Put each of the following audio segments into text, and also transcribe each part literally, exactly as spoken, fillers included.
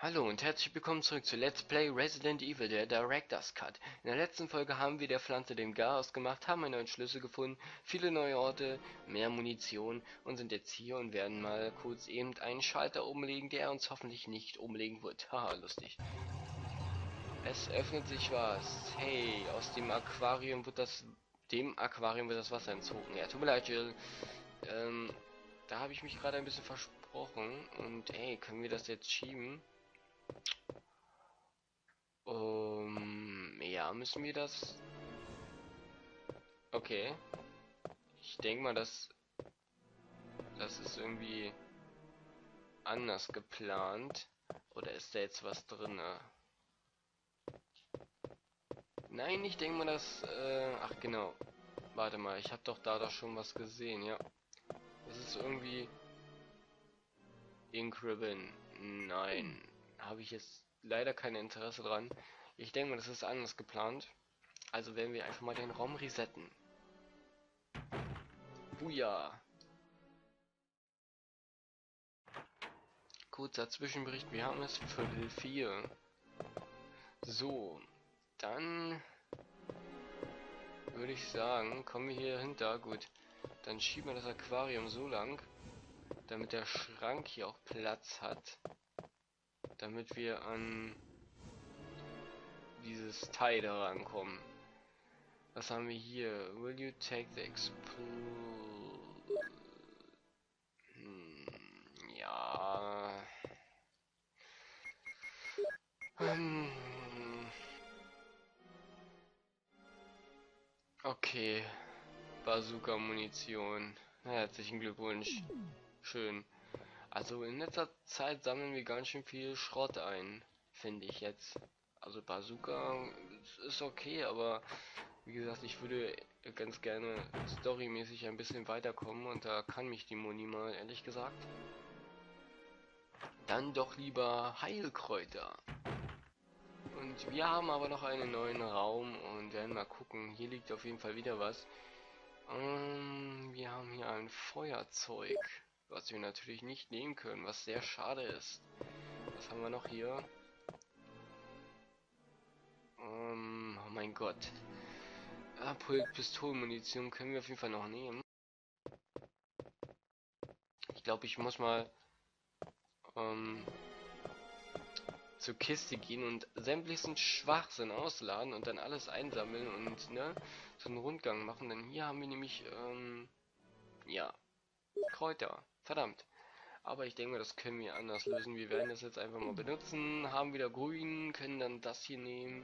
Hallo und herzlich willkommen zurück zu Let's Play Resident Evil, der Directors Cut. In der letzten Folge haben wir der Pflanze den Chaos gemacht, haben einen neuen Schlüssel gefunden, viele neue Orte, mehr Munition und sind jetzt hier und werden mal kurz eben einen Schalter umlegen, der uns hoffentlich nicht umlegen wird. Haha, lustig. Es öffnet sich was. Hey, aus dem Aquarium wird das... Dem Aquarium wird das Wasser entzogen. Ja, tut mir leid, Jill. Ähm, da habe ich mich gerade ein bisschen versprochen. Und hey, können wir das jetzt schieben? Um, ja, müssen wir das... Okay. Ich denke mal, dass... Das ist irgendwie... anders geplant. Oder ist da jetzt was drin? Nein, ich denke mal, dass... Äh, ach genau. Warte mal, ich habe doch da doch schon was gesehen, ja. Das ist irgendwie... Ink Ribbon. Nein. Habe ich jetzt leider kein Interesse dran. Ich denke mal, das ist anders geplant. Also werden wir einfach mal den Raum resetten. Buja! Kurzer Zwischenbericht, wir haben es Viertel vier. So, dann würde ich sagen, kommen wir hier hinter. Gut, dann schieben wir das Aquarium so lang, damit der Schrank hier auch Platz hat. Damit wir an dieses Teil da rankommen. Was haben wir hier? Will you take the explode? Hm, ja. Hm. Okay. Bazooka-Munition. Herzlichen Glückwunsch. Schön. Also in letzter Zeit sammeln wir ganz schön viel Schrott ein, finde ich jetzt. Also Bazooka ist okay, aber wie gesagt, ich würde ganz gerne storymäßig ein bisschen weiterkommen und da kann mich die Muni mal, ehrlich gesagt. Dann doch lieber Heilkräuter. Und wir haben aber noch einen neuen Raum und werden mal gucken. Hier liegt auf jeden Fall wieder was. Um, wir haben hier ein Feuerzeug. Was wir natürlich nicht nehmen können, was sehr schade ist. Was haben wir noch hier? Ähm, oh mein Gott. Ah, Pistolenmunition können wir auf jeden Fall noch nehmen. Ich glaube, ich muss mal ähm, zur Kiste gehen und sämtlichen Schwachsinn ausladen und dann alles einsammeln und ne, so einen Rundgang machen. Denn hier haben wir nämlich, ähm, ja, Kräuter. Verdammt. Aber ich denke, das können wir anders lösen. Wir werden das jetzt einfach mal benutzen. Haben wieder grün, können dann das hier nehmen.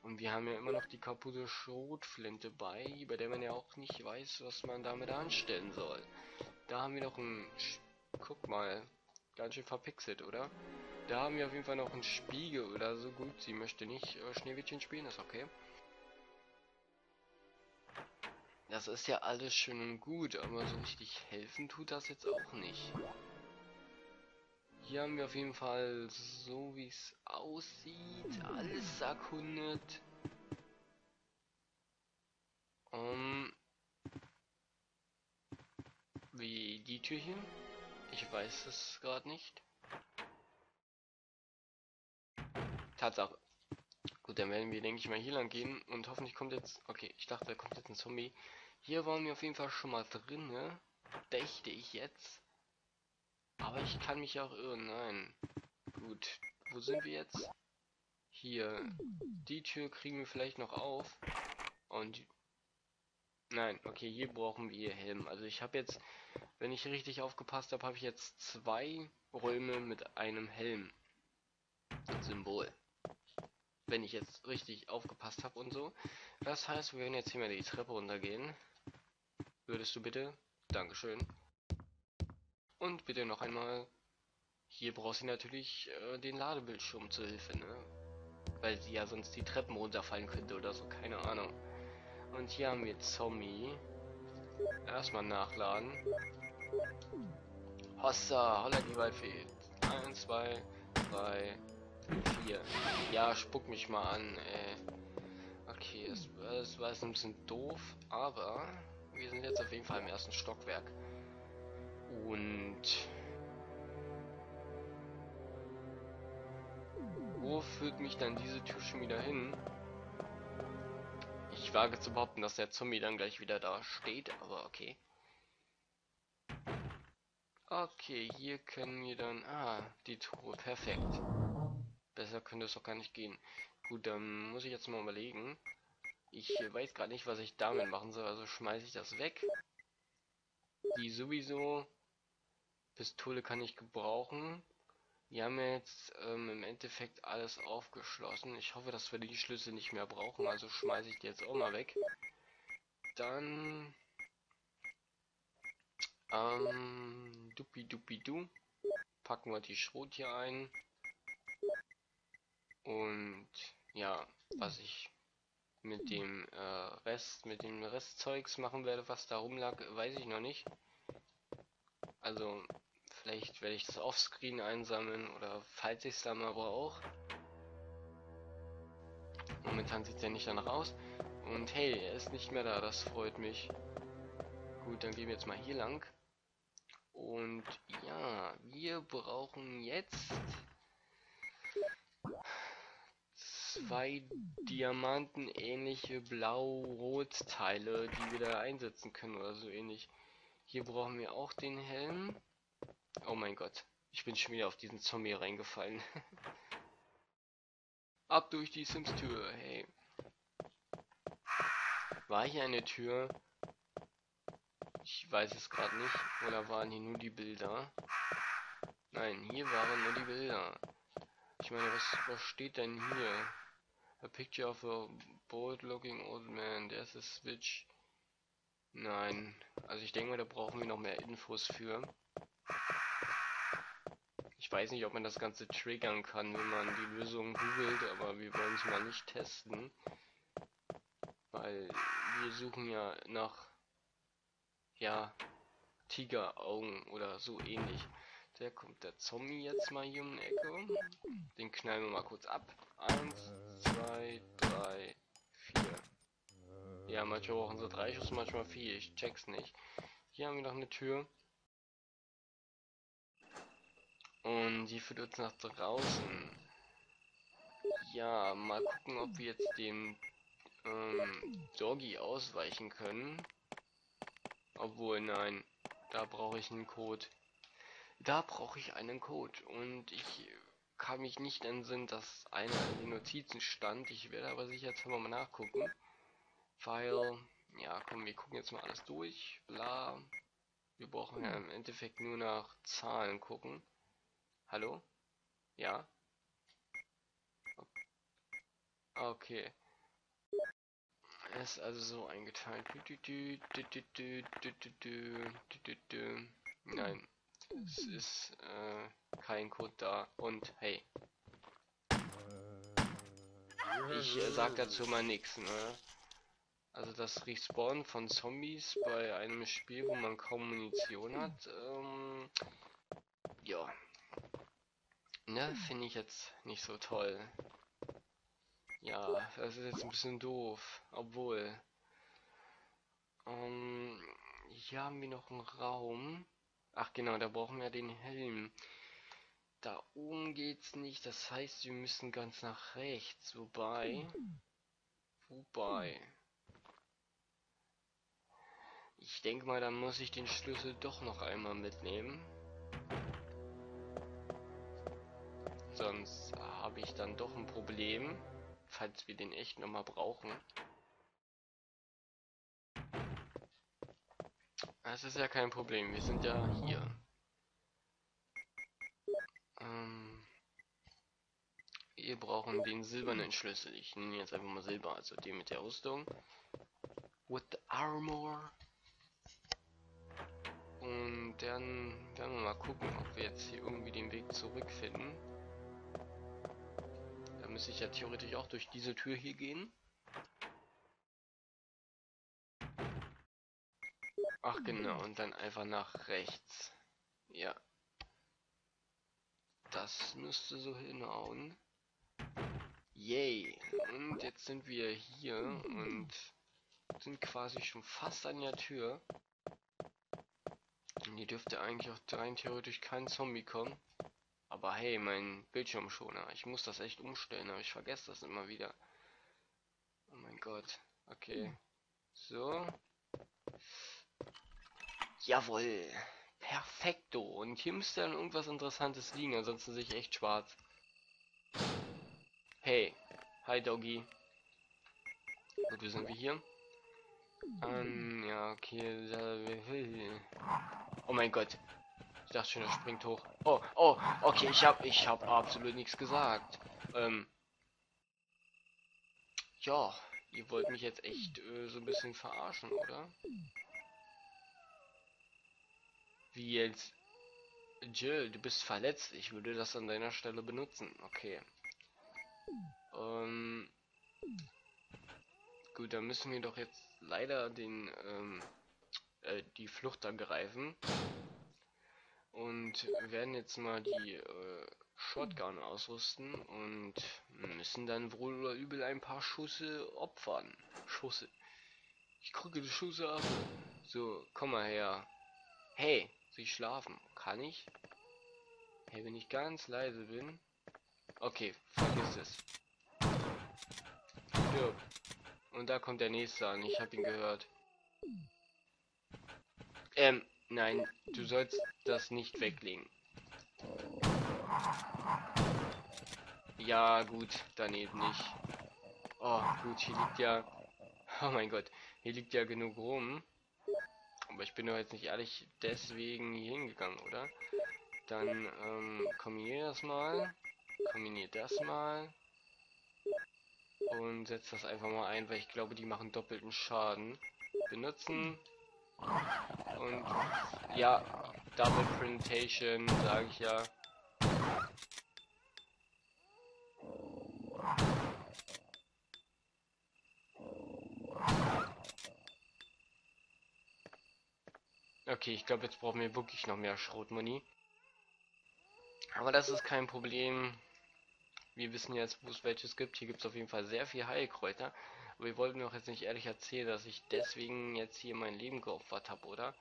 Und wir haben ja immer noch die kaputte Schrotflinte bei, bei der man ja auch nicht weiß, was man damit anstellen soll. Da haben wir noch ein... Sch Guck mal. Ganz schön verpixelt, oder? Da haben wir auf jeden Fall noch einen Spiegel oder so. Gut, sie möchte nicht äh, Schneewittchen spielen, ist okay. Das ist ja alles schön und gut, aber so richtig helfen tut das jetzt auch nicht. Hier haben wir auf jeden Fall, so wie es aussieht, alles erkundet. Um, wie die Tür hier? Ich weiß es gerade nicht. Tatsache. Gut, dann werden wir, denke ich mal, hier lang gehen und hoffentlich kommt jetzt... Okay, ich dachte, da kommt jetzt ein Zombie. Hier waren wir auf jeden Fall schon mal drin, ne? Dächte ich jetzt. Aber ich kann mich auch irren, nein. Gut, wo sind wir jetzt? Hier. Die Tür kriegen wir vielleicht noch auf. Und... Nein, okay, hier brauchen wir Helm. Also ich habe jetzt, wenn ich richtig aufgepasst habe, habe ich jetzt zwei Räume mit einem Helm. Symbol. Wenn ich jetzt richtig aufgepasst habe und so. Das heißt, wir werden jetzt hier mal die Treppe runtergehen. Würdest du bitte? Dankeschön. Und bitte noch einmal. Hier brauchst du natürlich äh, den Ladebildschirm zur Hilfe, ne? Weil sie ja sonst die Treppen runterfallen könnte oder so, keine Ahnung. Und hier haben wir Zombie. Erstmal nachladen. Hossa, holla die Waldfee. eins, zwei, drei, vier. Ja, spuck mich mal an, ey. Okay, es, es war jetzt ein bisschen doof, aber wir sind jetzt auf jeden Fall im ersten Stockwerk. Und führt mich dann diese Tür schon wieder hin. Ich wage zu behaupten, dass der Zombie dann gleich wieder da steht, aber okay. Okay, hier können wir dann... Ah, die Truhe, perfekt. Besser könnte es doch gar nicht gehen. Gut, dann muss ich jetzt mal überlegen. Ich weiß gerade nicht, was ich damit machen soll, also schmeiße ich das weg. Die sowieso... Pistole kann ich gebrauchen. Wir haben jetzt ähm, im Endeffekt alles aufgeschlossen. Ich hoffe, dass wir die Schlüssel nicht mehr brauchen, also schmeiße ich die jetzt auch mal weg. Dann... Ähm... Dupidupidu. Packen wir die Schrot hier ein. Und... Ja, was ich mit dem äh, Rest, mit dem Restzeugs machen werde, was da rumlag, weiß ich noch nicht. Also... Vielleicht werde ich das offscreen einsammeln oder falls ich es dann mal brauche. Momentan sieht es ja nicht danach aus. Und hey, er ist nicht mehr da, das freut mich. Gut, dann gehen wir jetzt mal hier lang. Und ja, wir brauchen jetzt zwei diamantenähnliche Blau-Rot-Teile, die wir da einsetzen können oder so ähnlich. Hier brauchen wir auch den Helm. Oh mein Gott, ich bin schon wieder auf diesen Zombie reingefallen. Ab durch die Sims-Tür, hey. War hier eine Tür? Ich weiß es gerade nicht. Oder waren hier nur die Bilder? Nein, hier waren nur die Bilder. Ich meine, was, was steht denn hier? A picture of a bored-looking old man. There's a switch. Nein, also ich denke mal, da brauchen wir noch mehr Infos für. Ich weiß nicht, ob man das Ganze triggern kann, wenn man die Lösung googelt, aber wir wollen es mal nicht testen. Weil wir suchen ja nach, ja, Tigeraugen oder so ähnlich. Da kommt der Zombie jetzt mal hier um die Ecke. Den knallen wir mal kurz ab. Eins, zwei, drei, vier. Ja, manchmal brauchen sie drei Schuss, manchmal vier. Ich check's nicht. Hier haben wir noch eine Tür. Und die führt uns nach draußen. Ja, mal gucken, ob wir jetzt dem ähm, Doggy ausweichen können. Obwohl, nein. Da brauche ich einen Code. Da brauche ich einen Code. Und ich kann mich nicht entsinnen, dass einer in den Notizen stand. Ich werde aber sicher jetzt mal nachgucken. Weil, ja, komm, wir gucken jetzt mal alles durch. Bla. Wir brauchen ja im Endeffekt nur nach Zahlen gucken. Hallo? Ja? Okay. Er ist also so eingeteilt. Nein. Es ist äh, kein Code da. Und hey. Ich äh, sag dazu mal nichts, ne? Also das Respawn von Zombies bei einem Spiel, wo man kaum Munition hat, ähm... ja. Ne, finde ich jetzt nicht so toll. Ja, das ist jetzt ein bisschen doof. Obwohl. Ähm, hier haben wir noch einen Raum. Ach genau, da brauchen wir den Helm. Da oben geht's nicht. Das heißt, wir müssen ganz nach rechts. Wobei. Wobei. Ich denke mal, dann muss ich den Schlüssel doch noch einmal mitnehmen. Sonst habe ich dann doch ein Problem, falls wir den echt nochmal brauchen. Es ist ja kein Problem, wir sind ja hier. Ähm, wir brauchen den silbernen Schlüssel. Ich nenne jetzt einfach mal Silber, also den mit der Rüstung. With the armor. Und dann werden wir mal gucken, ob wir jetzt hier irgendwie den Weg zurückfinden. Müsste ich ja theoretisch auch durch diese Tür hier gehen. Ach genau, und dann einfach nach rechts. Ja. Das müsste so hinhauen. Yay. Und jetzt sind wir hier und sind quasi schon fast an der Tür. Und hier dürfte eigentlich auch rein theoretisch kein Zombie kommen. Aber hey, mein Bildschirmschoner. Ich muss das echt umstellen, aber ich vergesse das immer wieder. Oh mein Gott. Okay. So. Jawohl. Perfekto. Und hier müsste dann irgendwas Interessantes liegen, ansonsten sehe ich echt schwarz. Hey. Hi, Doggy. Gut, wir sind wir hier. Ähm, ja, okay. Oh mein Gott. Ich dachte schon, er springt hoch. Oh, oh, okay, ich hab, ich hab absolut nichts gesagt. Ähm. Ja, ihr wollt mich jetzt echt äh, so ein bisschen verarschen, oder? Wie jetzt? Jill, du bist verletzt. Ich würde das an deiner Stelle benutzen. Okay. Ähm. Gut, dann müssen wir doch jetzt leider den, ähm, äh, die Flucht ergreifen. Und werden jetzt mal die äh, Shotgun ausrüsten und müssen dann wohl oder übel ein paar Schüsse opfern. Schüsse. Ich gucke die Schüsse ab. So, komm mal her. Hey, soll ich schlafen? Kann ich? Hey, wenn ich ganz leise bin. Okay, vergiss es. Ja. Und da kommt der nächste an. Ich habe ihn gehört. Ähm. Nein, du sollst das nicht weglegen. Ja, gut, daneben nicht. Oh, gut, hier liegt ja... Oh mein Gott, hier liegt ja genug rum. Aber ich bin doch jetzt nicht ehrlich deswegen hier hingegangen, oder? Dann, ähm, kombiniere das mal. Kombiniere das mal. Und setz das einfach mal ein, weil ich glaube, die machen doppelten Schaden. Benutzen... Und ja, Double Printation, sage ich ja. Okay, ich glaube, jetzt brauchen wir wirklich noch mehr Schrotmuni. Aber das ist kein Problem. Wir wissen jetzt, wo es welches gibt. Hier gibt es auf jeden Fall sehr viel Heilkräuter. Aber ihr wollt mir doch jetzt nicht ehrlich erzählen, dass ich deswegen jetzt hier mein Leben geopfert habe, oder?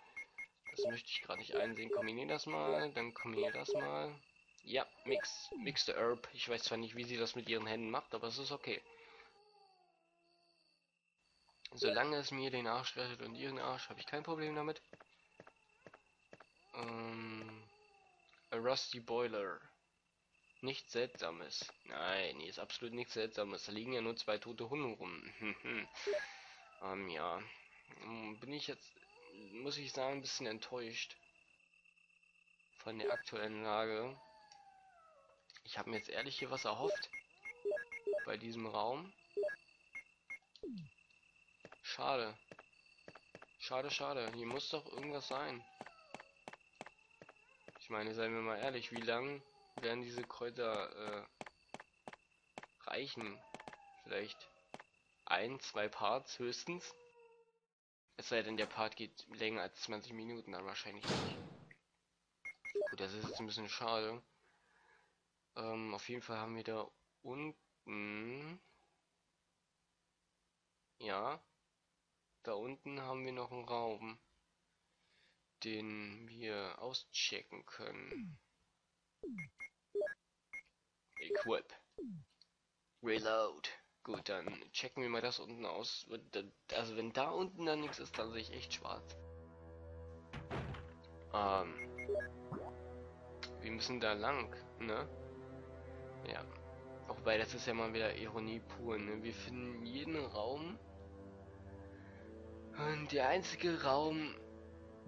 Das möchte ich gerade nicht einsehen. Kombiniere das mal, dann kombiniere das mal. Ja, mix, mix the herb. Ich weiß zwar nicht, wie sie das mit ihren Händen macht, aber es ist okay. Solange es mir den Arsch rettet und ihren Arsch, habe ich kein Problem damit. Ähm, a rusty boiler. Nichts Seltsames. Nein, hier ist absolut nichts Seltsames. Da liegen ja nur zwei tote Hunde rum. ähm, ja. Bin ich jetzt, muss ich sagen, ein bisschen enttäuscht von der aktuellen Lage. Ich habe mir jetzt ehrlich hier was erhofft. Bei diesem Raum. Schade. Schade, schade. Hier muss doch irgendwas sein. Ich meine, seien wir mal ehrlich, wie lange... werden diese Kräuter äh, reichen? Vielleicht ein, zwei Parts höchstens. Es sei denn, der Part geht länger als zwanzig Minuten, dann wahrscheinlich nicht. Gut, das ist jetzt ein bisschen schade. Ähm, auf jeden Fall haben wir da unten... Ja. Da unten haben wir noch einen Raum, den wir auschecken können. Equip. Reload. Gut, dann checken wir mal das unten aus. Also wenn da unten dann nichts ist, dann sehe ich echt schwarz. Ähm. Wir müssen da lang, ne? Ja. Auch weil das ist ja mal wieder Ironie pur, ne? Wir finden jeden Raum. Und der einzige Raum,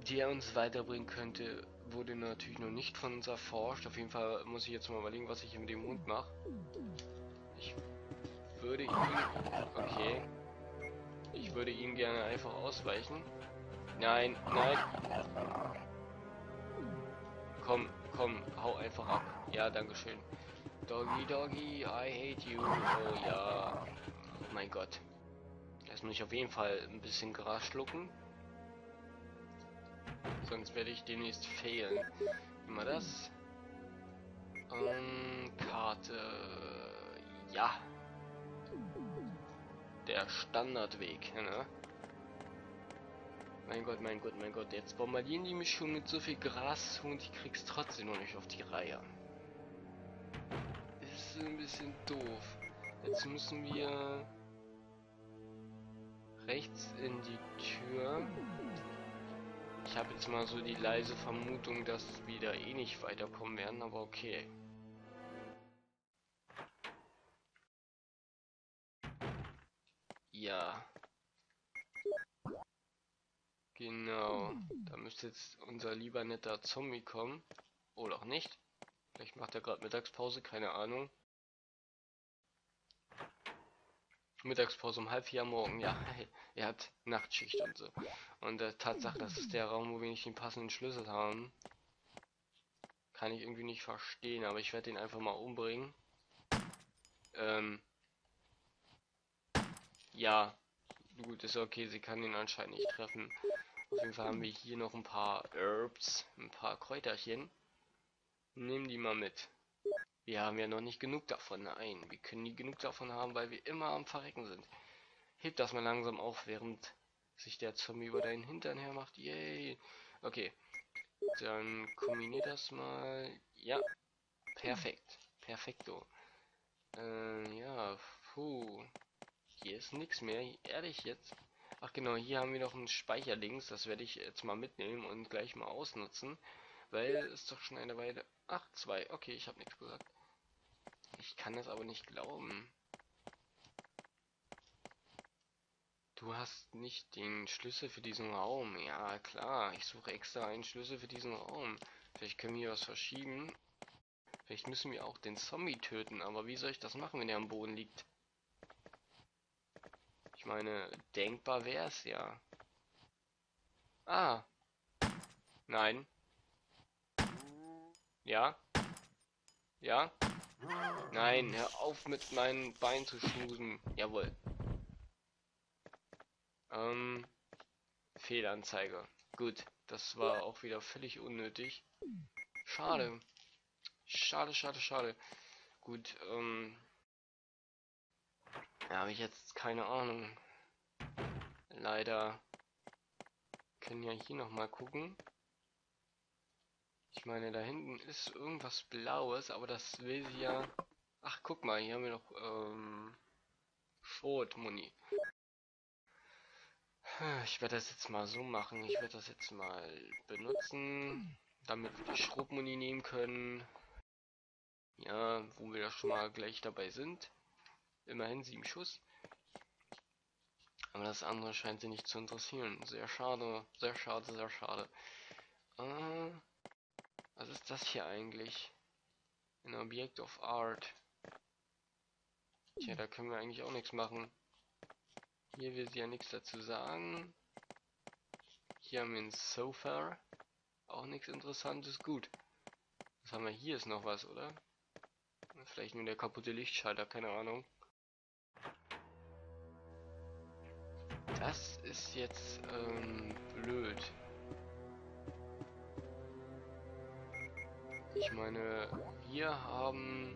der uns weiterbringen könnte, wurde natürlich noch nicht von uns erforscht. Auf jeden Fall muss ich jetzt mal überlegen, was ich hier mit dem Hund mache. Ich würde ihn... Okay. Ich würde ihm gerne einfach ausweichen. Nein, nein. Komm, komm, hau einfach ab. Ja, dankeschön. Doggy, Doggy, I hate you. Oh ja. Oh mein Gott. Das muss ich auf jeden Fall ein bisschen Gras schlucken. Sonst werde ich demnächst fehlen. Immer das. Ähm, Karte. Ja. Der Standardweg, ne? Mein Gott, mein Gott, mein Gott. Jetzt bombardieren die mich schon mit so viel Gras und ich krieg's trotzdem noch nicht auf die Reihe. ist ein bisschen doof. Jetzt müssen wir rechts in die Tür. Ich habe jetzt mal so die leise Vermutung, dass wir da eh nicht weiterkommen werden, aber okay. Ja. Genau. Da müsste jetzt unser lieber netter Zombie kommen. Oder auch nicht. Vielleicht macht er gerade Mittagspause, keine Ahnung. Mittagspause um halb vier am Morgen, ja, hey, er hat Nachtschicht und so. Und der Tatsache, das ist der Raum, wo wir nicht den passenden Schlüssel haben, kann ich irgendwie nicht verstehen, aber ich werde den einfach mal umbringen. Ähm. Ja, gut, ist okay, sie kann ihn anscheinend nicht treffen. Auf jeden Fall haben wir hier noch ein paar Herbs, ein paar Kräuterchen. Nehmen die mal mit. Wir haben ja noch nicht genug davon. Nein, wir können nie genug davon haben, weil wir immer am Verrecken sind. Heb das mal langsam auf, während sich der Zombie über deinen Hintern hermacht. Yay. Okay, dann kombinier das mal. Ja, perfekt. Perfekto. Äh, ja, puh. Hier ist nichts mehr, ehrlich jetzt. Ach genau, hier haben wir noch einen Speicher links. Das werde ich jetzt mal mitnehmen und gleich mal ausnutzen. Weil es doch schon eine Weile... Ach, zwei. Okay, ich habe nichts gesagt. Ich kann das aber nicht glauben. Du hast nicht den Schlüssel für diesen Raum. Ja, klar. Ich suche extra einen Schlüssel für diesen Raum. Vielleicht können wir hier was verschieben. Vielleicht müssen wir auch den Zombie töten. Aber wie soll ich das machen, wenn er am Boden liegt? Ich meine, denkbar wäre es ja. Ah. Nein. Ja? Ja? Nein, hör auf mit meinen Beinen zu schmusen. Jawohl. Ähm. Fehlanzeige. Gut, das war auch wieder völlig unnötig. Schade. Schade, schade, schade. Gut, ähm. Da habe ich jetzt keine Ahnung. Leider. Können ja hier nochmal gucken. Ich meine, da hinten ist irgendwas Blaues, aber das will sie ja... Ach, guck mal, hier haben wir noch, ähm... Schrotmuni. Ich werde das jetzt mal so machen. Ich werde das jetzt mal benutzen, damit wir die Schrotmuni nehmen können. Ja, wo wir da schon mal gleich dabei sind. Immerhin sieben Schuss. Aber das andere scheint sie nicht zu interessieren. Sehr schade, sehr schade, sehr schade. Äh... Was ist das hier eigentlich? Ein Objekt of Art. Tja, da können wir eigentlich auch nichts machen. Hier will sie ja nichts dazu sagen. Hier haben wir ein Sofa. Auch nichts Interessantes. Gut. Was haben wir hier? Ist noch was, oder? Vielleicht nur der kaputte Lichtschalter, keine Ahnung. Das ist jetzt ähm, blöd. Ich meine, wir haben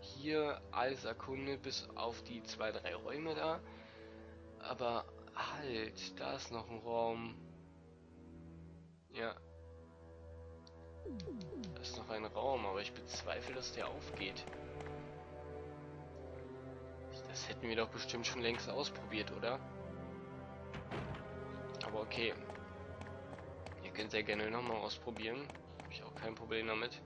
hier alles erkundet, bis auf die zwei, drei Räume da. Aber halt, da ist noch ein Raum. Ja. Da ist noch ein Raum, aber ich bezweifle, dass der aufgeht. Das hätten wir doch bestimmt schon längst ausprobiert, oder? Aber okay. Ihr könnt sehr gerne nochmal ausprobieren. Ich auch kein Problem damit.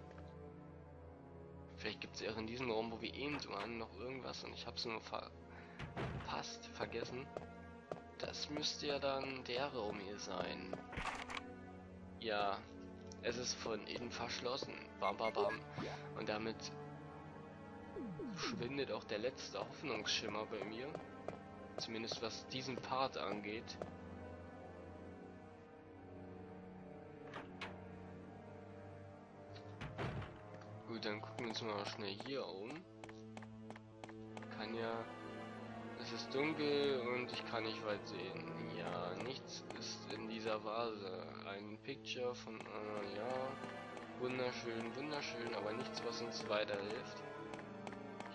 Vielleicht gibt es ja auch in diesem Raum, wo wir eben waren, noch irgendwas und ich habe es nur verpasst, vergessen. Das müsste ja dann der Raum hier sein. Ja, es ist von innen verschlossen. Bam, bam, bam. Und damit schwindet auch der letzte Hoffnungsschimmer bei mir. Zumindest was diesen Part angeht. Dann gucken wir uns mal schnell hier um. Kann ja... Es ist dunkel und ich kann nicht weit sehen. Ja, nichts ist in dieser Vase. Ein Picture von... Äh, ja... Wunderschön, wunderschön, aber nichts, was uns weiterhilft.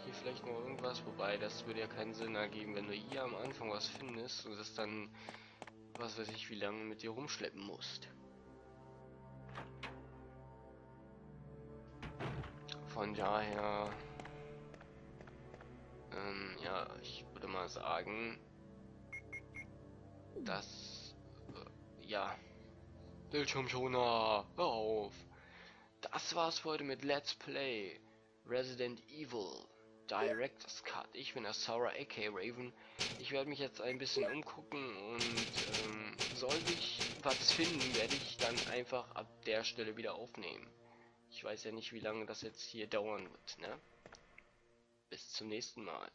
Hier vielleicht noch irgendwas, wobei das würde ja keinen Sinn ergeben, wenn du hier am Anfang was findest und das dann... was weiß ich, wie lange mit dir rumschleppen musst. Von daher Ja, ich würde mal sagen, dass, äh, ja, Bildschirmschoner, hör auf. Das war's für heute mit Let's Play Resident Evil Directors Cut. Ich bin der Sauer aka Raven. Ich werde mich jetzt ein bisschen umgucken und ähm, sollte ich was finden, werde ich dann einfach ab der Stelle wieder aufnehmen. Ich weiß ja nicht, wie lange das jetzt hier dauern wird, ne? Bis zum nächsten Mal.